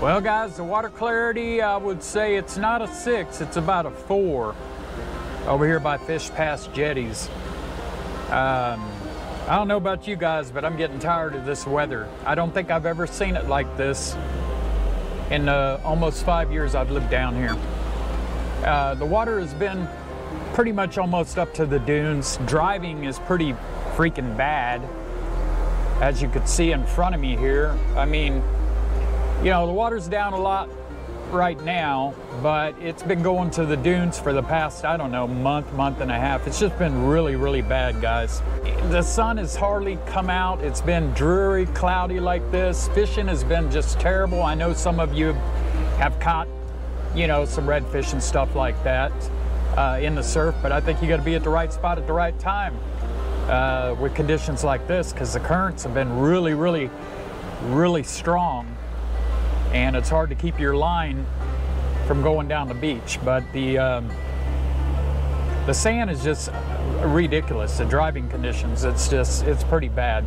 Well, guys, the water clarity, I would say it's not a 6, it's about a 4 over here by Fish Pass jetties. I don't know about you guys, but I'm getting tired of this weather. I don't think I've ever seen it like this in almost 5 years I've lived down here. The water has been pretty much almost up to the dunes. Driving is pretty freaking bad, as you could see in front of me here. I mean, you know, the water's down a lot right now, but it's been going to the dunes for the past, I don't know, month and a half. It's just been really, really bad, guys. The sun has hardly come out. It's been dreary, cloudy like this. Fishing has been just terrible. I know some of you have caught, you know, some redfish and stuff like that in the surf, but I think you got to be at the right spot at the right time with conditions like this, because the currents have been really, really, really strong, and it's hard to keep your line from going down the beach. But the sand is just ridiculous. The driving conditions, it's pretty bad,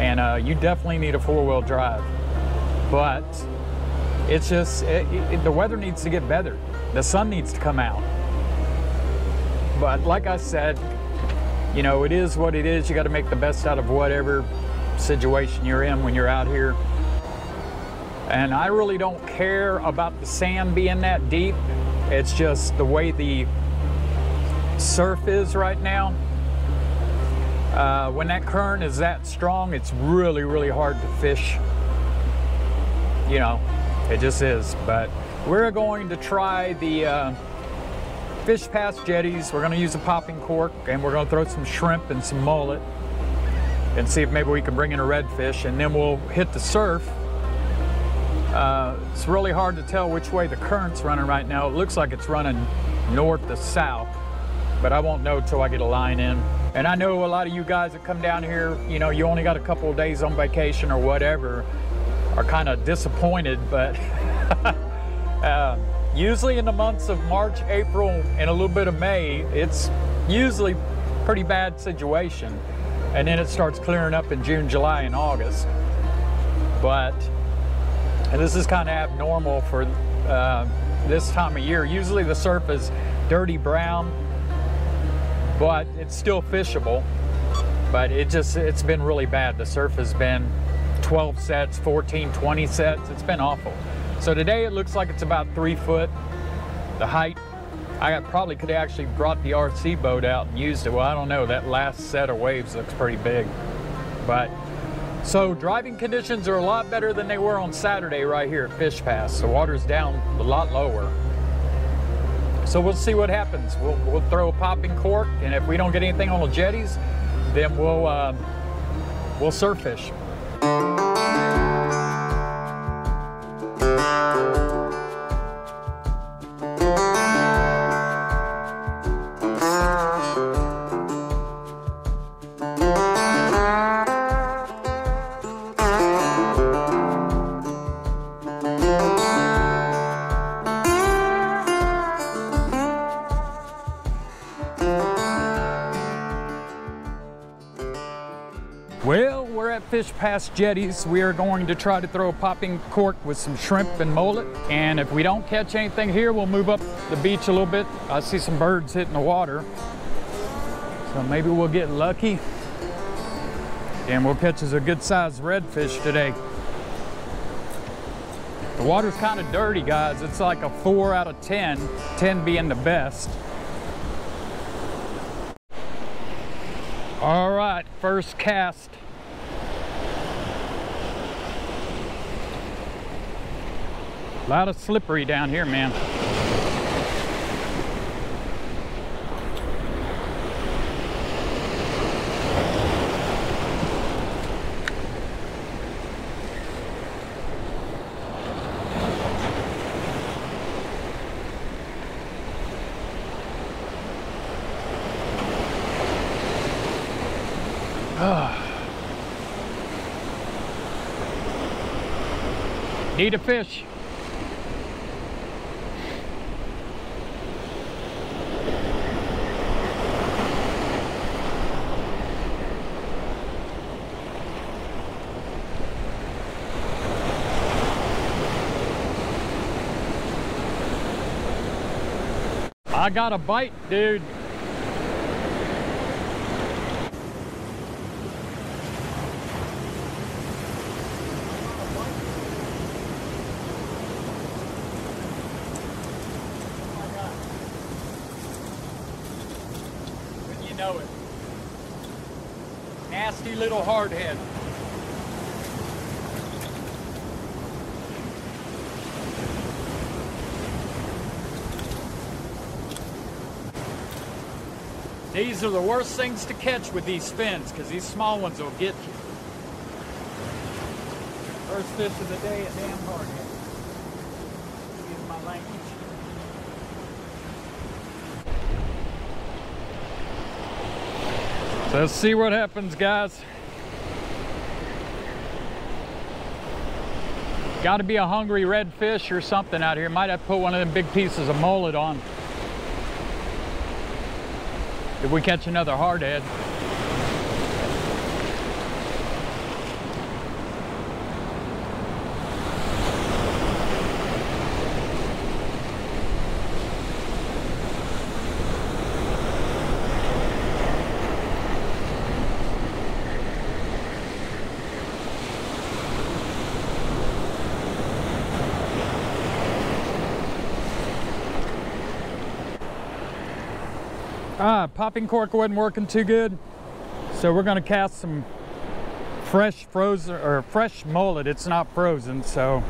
and you definitely need a four-wheel drive. But it's just, the weather needs to get better. The sun needs to come out. But like I said, you know, it is what it is. You got to make the best out of whatever situation you're in when you're out here. And I really don't care about the sand being that deep. It's just the way the surf is right now. When that current is that strong, it's really, really hard to fish. You know, it just is. But we're going to try the Fish Pass jetties. We're going to use a popping cork, and we're going to throw some shrimp and some mullet and see if maybe we can bring in a redfish, and then we'll hit the surf. It's really hard to tell which way the current's running right now. It looks like it's running north to south, but I won't know till I get a line in. And I know a lot of you guys that come down here, you know, you only got a couple of days on vacation or whatever, are kind of disappointed, but usually in the months of March, April, and a little bit of May, it's usually pretty bad situation. And then it starts clearing up in June, July, and August. But, and this is kind of abnormal for this time of year. Usually the surf is dirty brown, but it's still fishable. But it just, it's been really bad. The surf has been 12 sets, 14, 20 sets. It's been awful. So today it looks like it's about 3 foot, the height. I probably could have actually brought the RC boat out and used it. Well, I don't know. That last set of waves looks pretty big. But so driving conditions are a lot better than they were on Saturday right here at Fish Pass. The water's down a lot lower. So we'll see what happens. We'll throw a popping cork, and if we don't get anything on the jetties, then we'll surf fish. Well, we're at Fish Pass jetties. We are going to try to throw a popping cork with some shrimp and mullet. And if we don't catch anything here, we'll move up the beach a little bit. I see some birds hitting the water. So maybe we'll get lucky. And we'll catch us a good-sized redfish today. The water's kind of dirty, guys. It's like a 4 out of 10, 10 being the best. All right, first cast. A lot of slippery down here, man. Need a fish. I got a bite, dude. When you know it. Nasty little hardhead. These are the worst things to catch with these fins, because these small ones will get you. First fish of the day, a damn hardhead. Excuse my language. So let's see what happens, guys. Got to be a hungry redfish or something out here. Might have to put one of them big pieces of mullet on. If we catch another hardhead. Popping cork wasn't working too good, so we're gonna cast some fresh frozen or fresh mullet. It's not frozen, so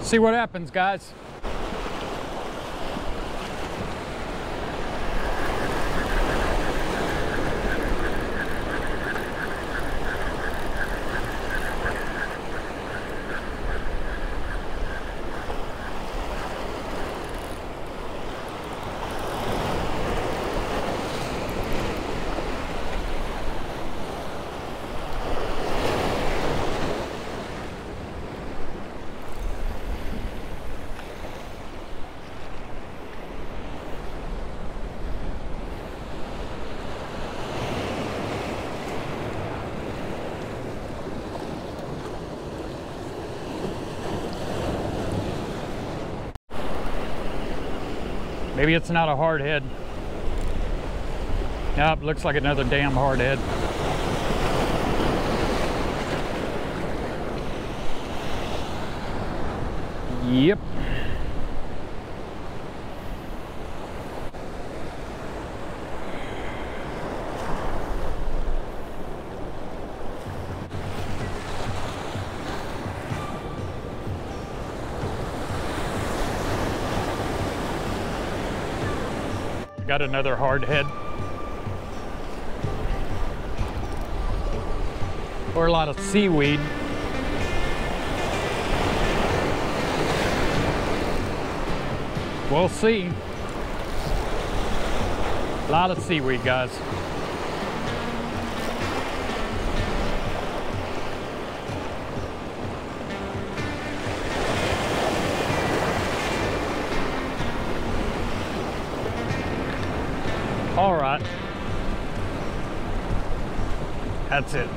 see what happens, guys. Maybe it's not a hard head. Nope, looks like another damn hard head. Yep. Got another hard head. Or a lot of seaweed. We'll see. A lot of seaweed, guys. All right, that's it.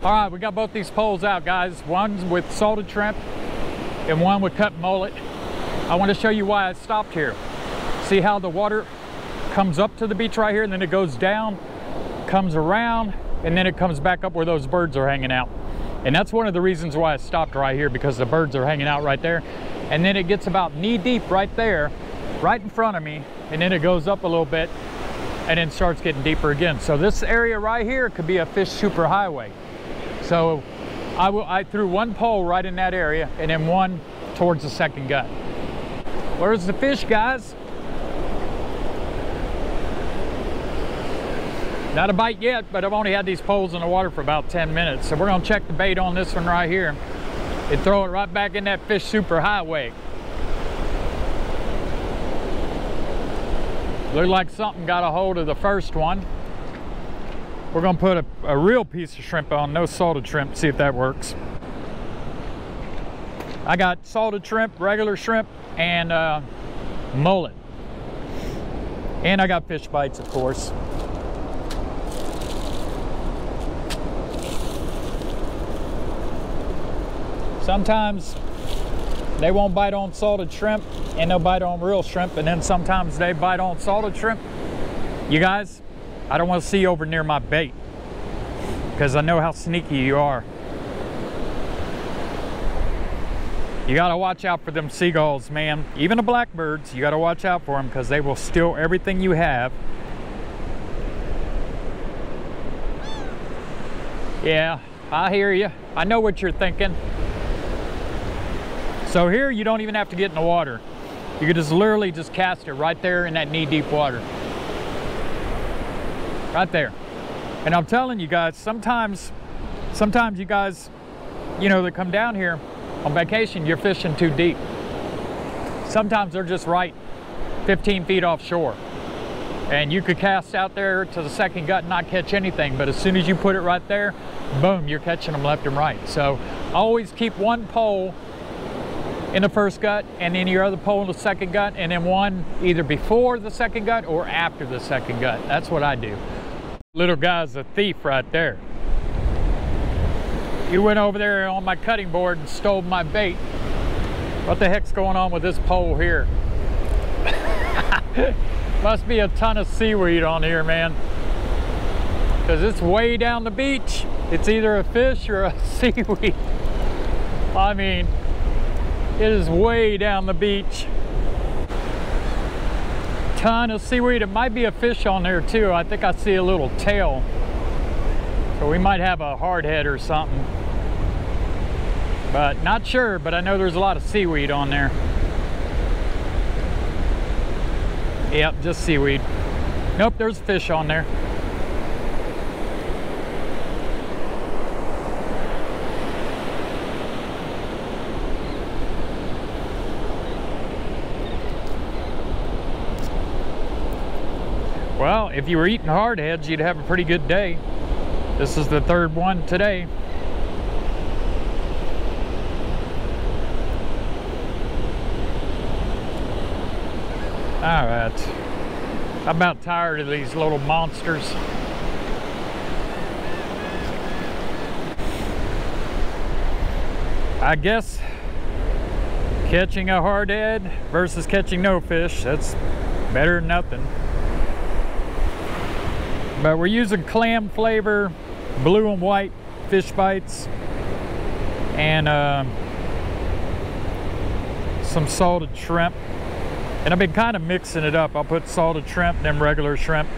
All right, we got both these poles out, guys. One's with salted shrimp and one with cut mullet. I want to show you why I stopped here. See how the water comes up to the beach right here and then it goes down, comes around, and then it comes back up where those birds are hanging out. And that's one of the reasons why I stopped right here, because the birds are hanging out right there. And then it gets about knee deep right there, right in front of me, and then it goes up a little bit and then starts getting deeper again. So this area right here could be a fish superhighway. So I threw one pole right in that area and then one towards the second gut. Where's the fish, guys? Not a bite yet, but I've only had these poles in the water for about 10 minutes. So we're gonna check the bait on this one right here and throw it right back in that fish superhighway. Looked like something got a hold of the first one. We're gonna put a real piece of shrimp on, no salted shrimp, see if that works. I got salted shrimp, regular shrimp, and mullet. And I got fish bites, of course. Sometimes they won't bite on salted shrimp and they'll bite on real shrimp, and then sometimes they bite on salted shrimp. You guys, I don't want to see you over near my bait because I know how sneaky you are. You got to watch out for them seagulls, man. Even the blackbirds, you got to watch out for them because they will steal everything you have. Yeah, I hear you. I know what you're thinking. So here you don't even have to get in the water. You can just literally just cast it right there in that knee-deep water. Right there. And I'm telling you guys, sometimes you guys, you know, that come down here on vacation, you're fishing too deep. Sometimes they're just right 15 feet offshore. And you could cast out there to the second gut and not catch anything, but as soon as you put it right there, boom, you're catching them left and right. So always keep one pole in the first gut and then your other pole in the second gut, and then one either before the second gut or after the second gut. That's what I do. Little guy's a thief right there. You went over there on my cutting board and stole my bait. What the heck's going on with this pole here? Must be a ton of seaweed on here, man, because it's way down the beach. It's either a fish or a seaweed. I mean, it is way down the beach. Ton of seaweed. It might be a fish on there too. I think I see a little tail. So we might have a hard head or something. But not sure, but I know there's a lot of seaweed on there. Yep, just seaweed. Nope, there's a fish on there. Well, if you were eating hardheads, you'd have a pretty good day. This is the third one today. All right. I'm about tired of these little monsters. I guess catching a hardhead versus catching no fish, that's better than nothing. But we're using clam flavor, blue and white fish bites, and some salted shrimp. And I've been kind of mixing it up. I'll put salted shrimp, then regular shrimp,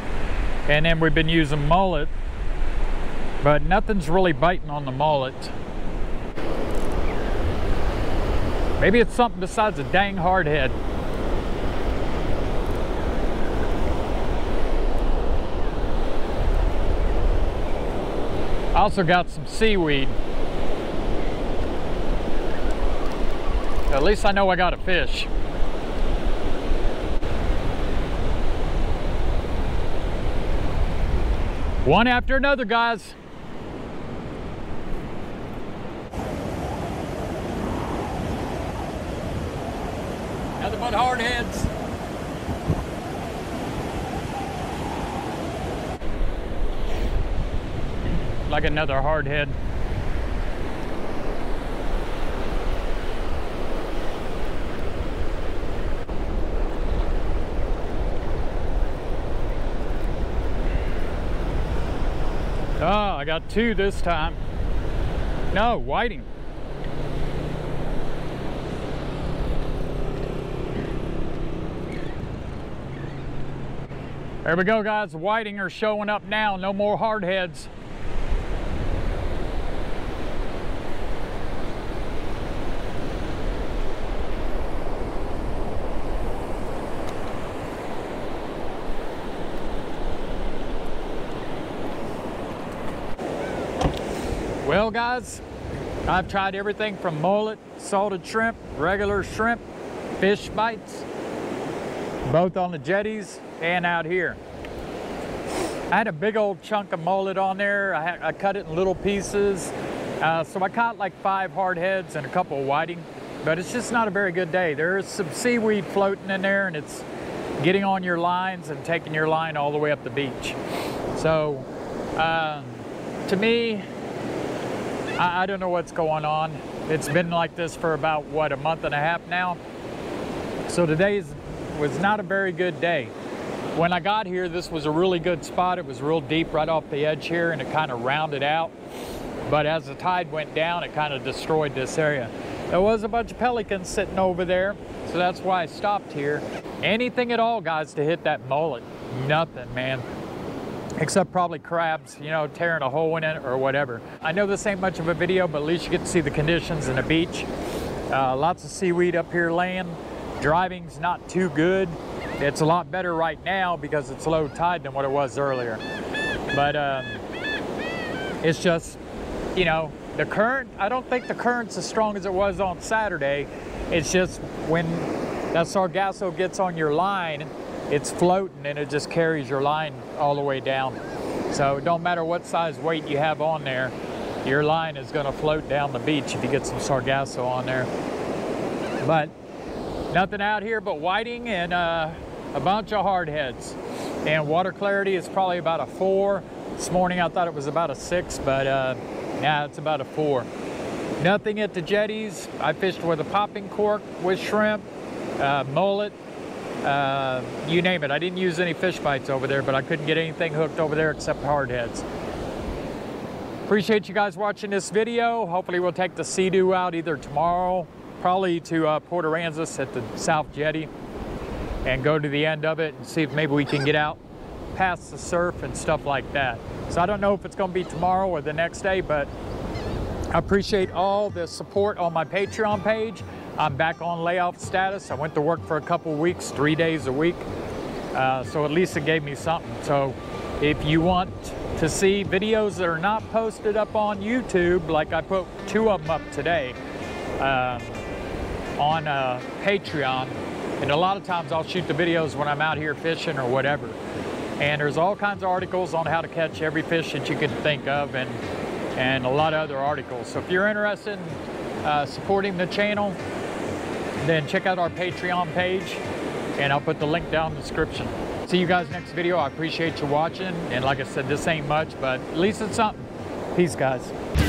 and then we've been using mullet, but nothing's really biting on the mullet. Maybe it's something besides a dang hardhead. I also got some seaweed. At least I know I got a fish. One after another, guys. Nothing but hardheads. Like another hardhead. Oh, I got two this time. No, whiting. There we go, guys. Whiting are showing up now. No more hardheads. Well, guys, I've tried everything from mullet, salted shrimp, regular shrimp, fish bites, both on the jetties and out here. I had a big old chunk of mullet on there. I cut it in little pieces. So I caught like 5 hardheads and a couple of whiting, but it's just not a very good day. There's some seaweed floating in there and it's getting on your lines and taking your line all the way up the beach. So to me, I don't know what's going on. It's been like this for about, what, a month and a half now? So today was not a very good day. When I got here, this was a really good spot. It was real deep right off the edge here, and it kind of rounded out. But as the tide went down, it kind of destroyed this area. There was a bunch of pelicans sitting over there, so that's why I stopped here. Anything at all, guys, to hit that mullet. Nothing, man. Except probably crabs, you know, tearing a hole in it or whatever. I know this ain't much of a video, but at least you get to see the conditions in the beach. Lots of seaweed up here laying. Driving's not too good. It's a lot better right now because it's low tide than what it was earlier. But it's just, you know, the current, I don't think the current's as strong as it was on Saturday. It's just when that sargasso gets on your line, it's floating and it just carries your line all the way down. So it don't matter what size weight you have on there, your line is gonna float down the beach if you get some sargasso on there. But nothing out here but whiting and a bunch of hardheads. And water clarity is probably about a 4. This morning I thought it was about a 6, but nah, it's about a 4. Nothing at the jetties. I fished with a popping cork with shrimp, mullet, you name it. I didn't use any fish bites over there, but I couldn't get anything hooked over there except hardheads. Appreciate you guys watching this video. Hopefully we'll take the Sea-Doo out either tomorrow, probably to Port Aransas at the South Jetty, and go to the end of it and see if maybe we can get out past the surf and stuff like that. So I don't know if it's going to be tomorrow or the next day, but I appreciate all the support on my Patreon page. I'm back on layoff status. I went to work for a couple weeks, 3 days a week. So at least it gave me something. So if you want to see videos that are not posted up on YouTube, like I put 2 of them up today on Patreon, and a lot of times I'll shoot the videos when I'm out here fishing or whatever. And there's all kinds of articles on how to catch every fish that you can think of, and a lot of other articles. So if you're interested in supporting the channel, then check out our Patreon page, and I'll put the link down in the description. See you guys next video. I appreciate you watching, and like I said, this ain't much, but at least it's something. Peace, guys.